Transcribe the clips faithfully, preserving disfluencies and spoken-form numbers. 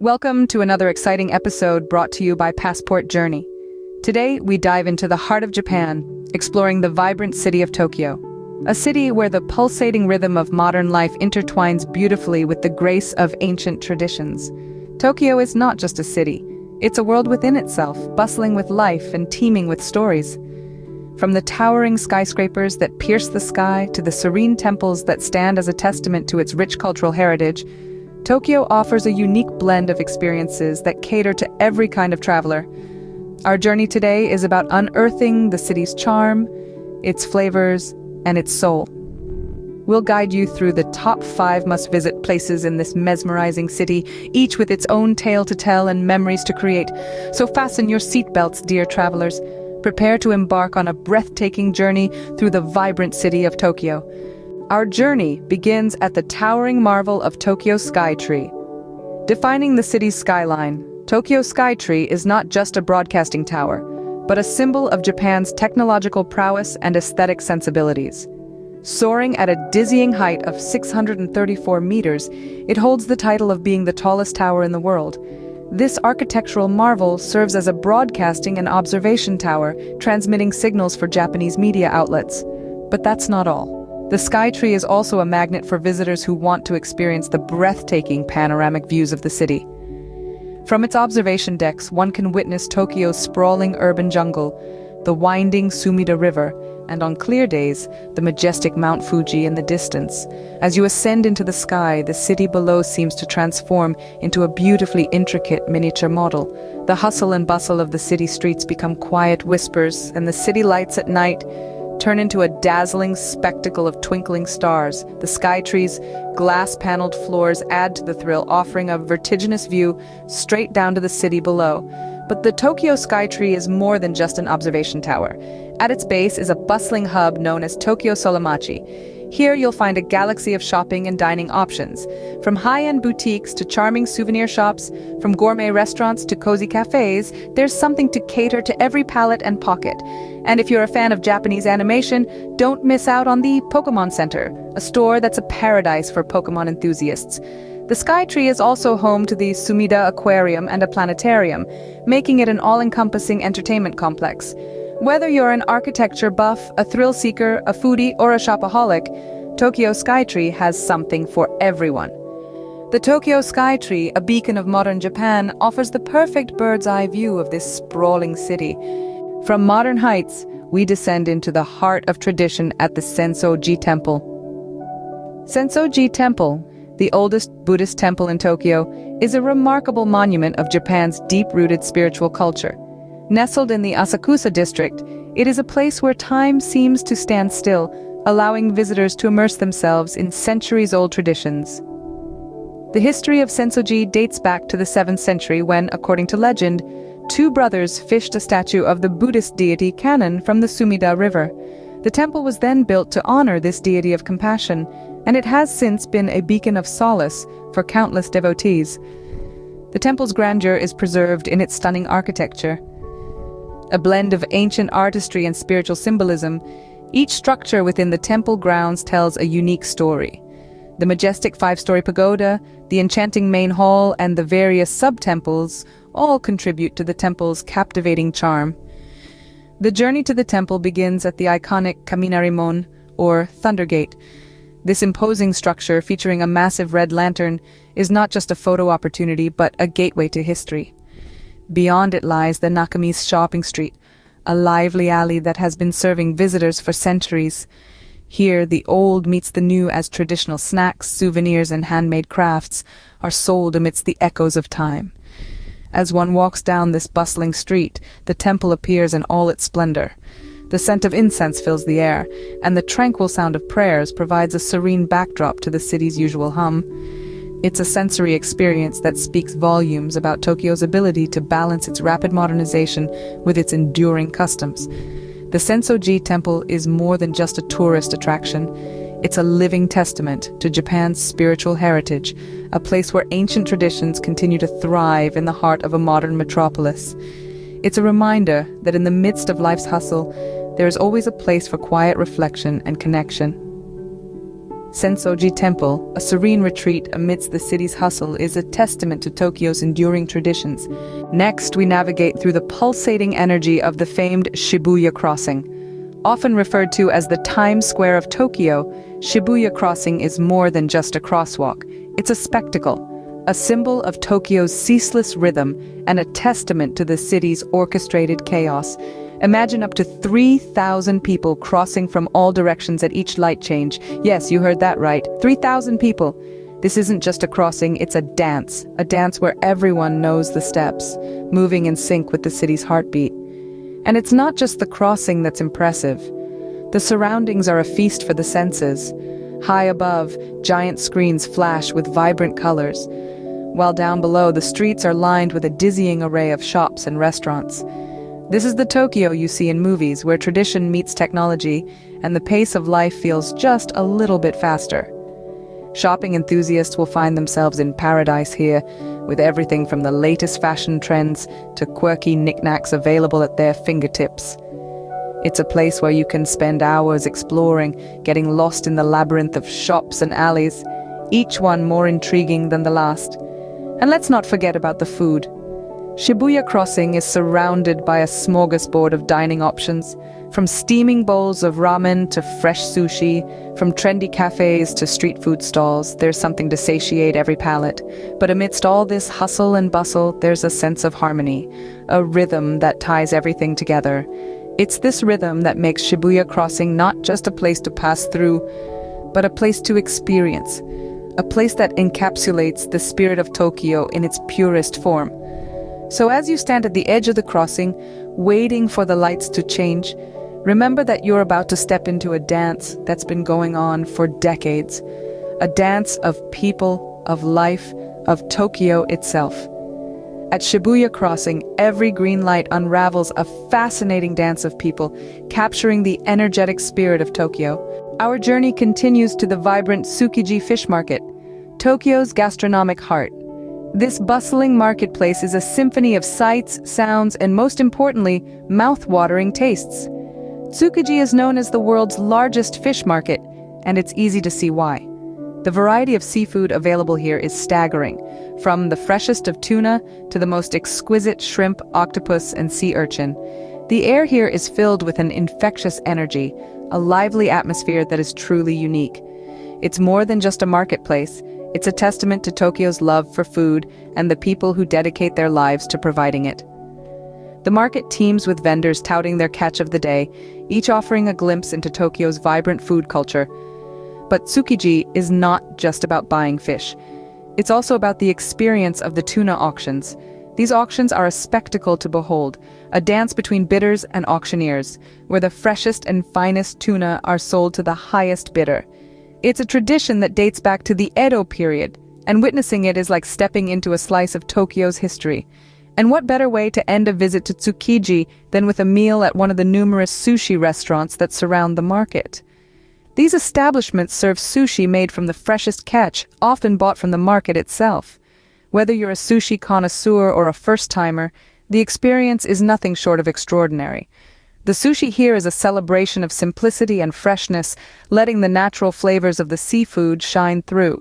Welcome to another exciting episode brought to you by Passport Journey. Today, we dive into the heart of Japan, exploring the vibrant city of Tokyo. A city where the pulsating rhythm of modern life intertwines beautifully with the grace of ancient traditions. Tokyo is not just a city, it's a world within itself, bustling with life and teeming with stories. From the towering skyscrapers that pierce the sky to the serene temples that stand as a testament to its rich cultural heritage, Tokyo offers a unique blend of experiences that cater to every kind of traveler. Our journey today is about unearthing the city's charm, its flavors, and its soul. We'll guide you through the top five must-visit places in this mesmerizing city, each with its own tale to tell and memories to create. So fasten your seatbelts, dear travelers. Prepare to embark on a breathtaking journey through the vibrant city of Tokyo. Our journey begins at the towering marvel of Tokyo Skytree. Defining the city's skyline, Tokyo Skytree is not just a broadcasting tower, but a symbol of Japan's technological prowess and aesthetic sensibilities. Soaring at a dizzying height of six hundred thirty-four meters, it holds the title of being the tallest tower in the world. This architectural marvel serves as a broadcasting and observation tower, transmitting signals for Japanese media outlets. But that's not all. The Skytree is also a magnet for visitors who want to experience the breathtaking panoramic views of the city. From its observation decks, one can witness Tokyo's sprawling urban jungle, the winding Sumida River, and on clear days, the majestic Mount Fuji in the distance. As you ascend into the sky, the city below seems to transform into a beautifully intricate miniature model. The hustle and bustle of the city streets become quiet whispers, and the city lights at night turn into a dazzling spectacle of twinkling stars. The Skytree's glass-paneled floors add to the thrill, offering a vertiginous view straight down to the city below. But the Tokyo Skytree is more than just an observation tower. At its base is a bustling hub known as Tokyo Solamachi. Here you'll find a galaxy of shopping and dining options. From high-end boutiques to charming souvenir shops, from gourmet restaurants to cozy cafes, there's something to cater to every palate and pocket. And if you're a fan of Japanese animation, don't miss out on the Pokémon Center, a store that's a paradise for Pokémon enthusiasts. The Skytree is also home to the Sumida Aquarium and a planetarium, making it an all-encompassing entertainment complex. Whether you're an architecture buff, a thrill seeker, a foodie, or a shopaholic, Tokyo Skytree has something for everyone. The Tokyo Skytree, a beacon of modern Japan, offers the perfect bird's-eye view of this sprawling city. From modern heights, we descend into the heart of tradition at the Sensoji Temple. Sensoji Temple, the oldest Buddhist temple in Tokyo, is a remarkable monument of Japan's deep-rooted spiritual culture. Nestled in the Asakusa district, it is a place where time seems to stand still, allowing visitors to immerse themselves in centuries-old traditions. The history of Sensoji dates back to the seventh century when, according to legend, two brothers fished a statue of the Buddhist deity Kannon from the Sumida River. The temple was then built to honor this deity of compassion, and it has since been a beacon of solace for countless devotees. The temple's grandeur is preserved in its stunning architecture. A blend of ancient artistry and spiritual symbolism, each structure within the temple grounds tells a unique story. The majestic five-story pagoda, the enchanting main hall, and the various sub-temples all contribute to the temple's captivating charm. The journey to the temple begins at the iconic Kaminarimon, or Thunder Gate. This imposing structure, featuring a massive red lantern, is not just a photo opportunity but a gateway to history. Beyond it lies the Nakamise shopping street, a lively alley that has been serving visitors for centuries. Here, the old meets the new as traditional snacks, souvenirs, and handmade crafts are sold amidst the echoes of time. As one walks down this bustling street, the temple appears in all its splendor. The scent of incense fills the air, and the tranquil sound of prayers provides a serene backdrop to the city's usual hum. It's a sensory experience that speaks volumes about Tokyo's ability to balance its rapid modernization with its enduring customs. The Sensoji Temple is more than just a tourist attraction. It's a living testament to Japan's spiritual heritage, a place where ancient traditions continue to thrive in the heart of a modern metropolis. It's a reminder that in the midst of life's hustle, there is always a place for quiet reflection and connection. Sensoji Temple, a serene retreat amidst the city's hustle, is a testament to Tokyo's enduring traditions. Next, we navigate through the pulsating energy of the famed Shibuya Crossing. Often referred to as the Times Square of Tokyo, Shibuya Crossing is more than just a crosswalk. It's a spectacle, a symbol of Tokyo's ceaseless rhythm and a testament to the city's orchestrated chaos. Imagine up to three thousand people crossing from all directions at each light change. Yes, you heard that right. three thousand people. This isn't just a crossing, it's a dance. A dance where everyone knows the steps, moving in sync with the city's heartbeat. And it's not just the crossing that's impressive. The surroundings are a feast for the senses. High above, giant screens flash with vibrant colors, while down below the streets are lined with a dizzying array of shops and restaurants. This is the Tokyo you see in movies, where tradition meets technology and the pace of life feels just a little bit faster. Shopping enthusiasts will find themselves in paradise here, with everything from the latest fashion trends to quirky knickknacks available at their fingertips. It's a place where you can spend hours exploring, getting lost in the labyrinth of shops and alleys, each one more intriguing than the last. And let's not forget about the food. Shibuya Crossing is surrounded by a smorgasbord of dining options, from steaming bowls of ramen to fresh sushi, from trendy cafes to street food stalls. There's something to satiate every palate. But amidst all this hustle and bustle, there's a sense of harmony, a rhythm that ties everything together. It's this rhythm that makes Shibuya Crossing not just a place to pass through, but a place to experience, a place that encapsulates the spirit of Tokyo in its purest form. So as you stand at the edge of the crossing, waiting for the lights to change, remember that you're about to step into a dance that's been going on for decades. A dance of people, of life, of Tokyo itself. At Shibuya Crossing, every green light unravels a fascinating dance of people, capturing the energetic spirit of Tokyo. Our journey continues to the vibrant Tsukiji Fish Market, Tokyo's gastronomic heart. This bustling marketplace is a symphony of sights, sounds, and most importantly, mouth-watering tastes. Tsukiji is known as the world's largest fish market, and it's easy to see why. The variety of seafood available here is staggering, from the freshest of tuna to the most exquisite shrimp, octopus, and sea urchin. The air here is filled with an infectious energy, a lively atmosphere that is truly unique. It's more than just a marketplace. It's a testament to Tokyo's love for food and the people who dedicate their lives to providing it. The market teems with vendors touting their catch of the day, each offering a glimpse into Tokyo's vibrant food culture. But Tsukiji is not just about buying fish. It's also about the experience of the tuna auctions. These auctions are a spectacle to behold, a dance between bidders and auctioneers, where the freshest and finest tuna are sold to the highest bidder. It's a tradition that dates back to the Edo period, and witnessing it is like stepping into a slice of Tokyo's history. And what better way to end a visit to Tsukiji than with a meal at one of the numerous sushi restaurants that surround the market? These establishments serve sushi made from the freshest catch, often bought from the market itself. Whether you're a sushi connoisseur or a first-timer, the experience is nothing short of extraordinary. The sushi here is a celebration of simplicity and freshness, letting the natural flavors of the seafood shine through.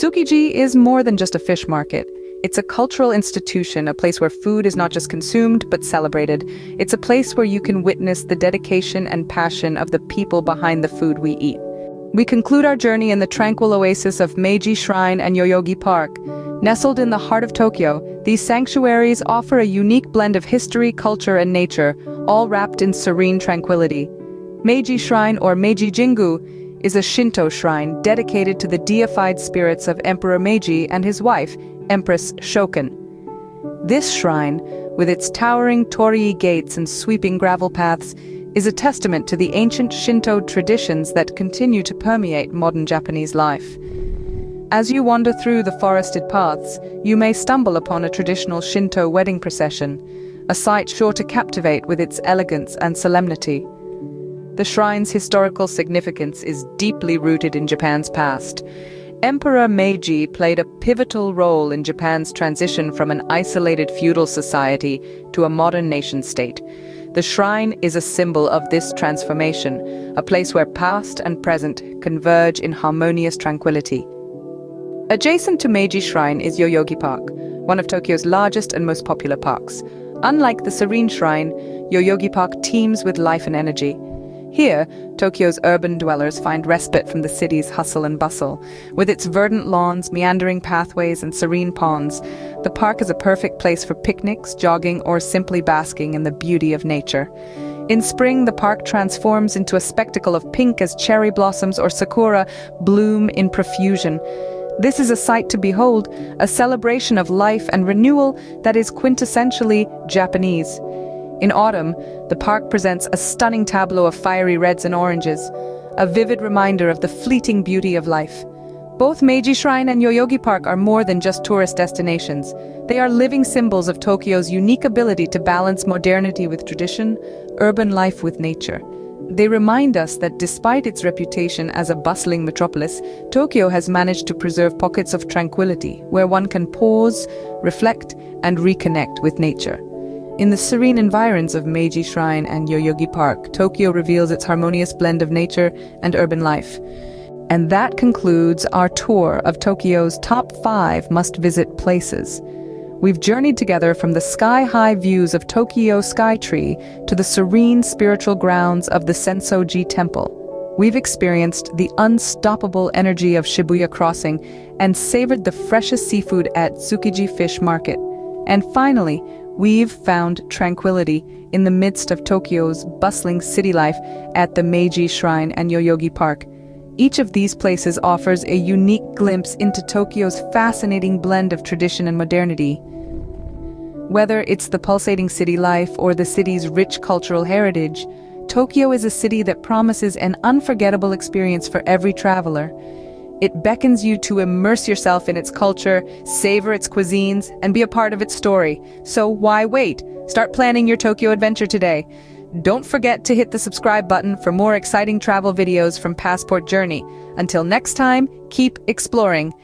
Tsukiji is more than just a fish market. It's a cultural institution, a place where food is not just consumed but celebrated. It's a place where you can witness the dedication and passion of the people behind the food we eat. We conclude our journey in the tranquil oasis of Meiji Shrine and Yoyogi Park. Nestled in the heart of Tokyo, these sanctuaries offer a unique blend of history, culture, and nature, all wrapped in serene tranquility. Meiji Shrine, or Meiji Jingu, is a Shinto shrine dedicated to the deified spirits of Emperor Meiji and his wife, Empress Shoken. This shrine, with its towering torii gates and sweeping gravel paths, is a testament to the ancient Shinto traditions that continue to permeate modern Japanese life. As you wander through the forested paths, you may stumble upon a traditional Shinto wedding procession, a sight sure to captivate with its elegance and solemnity. The shrine's historical significance is deeply rooted in Japan's past. Emperor Meiji played a pivotal role in Japan's transition from an isolated feudal society to a modern nation-state. The shrine is a symbol of this transformation, a place where past and present converge in harmonious tranquility. Adjacent to Meiji Shrine is Yoyogi Park, one of Tokyo's largest and most popular parks. Unlike the Serene Shrine, Yoyogi Park teems with life and energy. Here, Tokyo's urban dwellers find respite from the city's hustle and bustle. With its verdant lawns, meandering pathways, and serene ponds, the park is a perfect place for picnics, jogging, or simply basking in the beauty of nature. In spring, the park transforms into a spectacle of pink as cherry blossoms or sakura bloom in profusion. This is a sight to behold, a celebration of life and renewal that is quintessentially Japanese. In autumn, the park presents a stunning tableau of fiery reds and oranges, a vivid reminder of the fleeting beauty of life. Both Meiji Shrine and Yoyogi Park are more than just tourist destinations. They are living symbols of Tokyo's unique ability to balance modernity with tradition, urban life with nature. They remind us that despite its reputation as a bustling metropolis, Tokyo has managed to preserve pockets of tranquility where one can pause, reflect, and reconnect with nature. In the serene environs of Meiji Shrine and Yoyogi Park, Tokyo reveals its harmonious blend of nature and urban life. And that concludes our tour of Tokyo's top five must-visit places. We've journeyed together from the sky-high views of Tokyo Skytree to the serene spiritual grounds of the Sensoji Temple. We've experienced the unstoppable energy of Shibuya Crossing and savored the freshest seafood at Tsukiji Fish Market. And finally, we've found tranquility in the midst of Tokyo's bustling city life at the Meiji Shrine and Yoyogi Park. Each of these places offers a unique glimpse into Tokyo's fascinating blend of tradition and modernity. Whether it's the pulsating city life or the city's rich cultural heritage, Tokyo is a city that promises an unforgettable experience for every traveler. It beckons you to immerse yourself in its culture, savor its cuisines, and be a part of its story. So why wait? Start planning your Tokyo adventure today. Don't forget to hit the subscribe button for more exciting travel videos from Passport Journey. Until next time, keep exploring.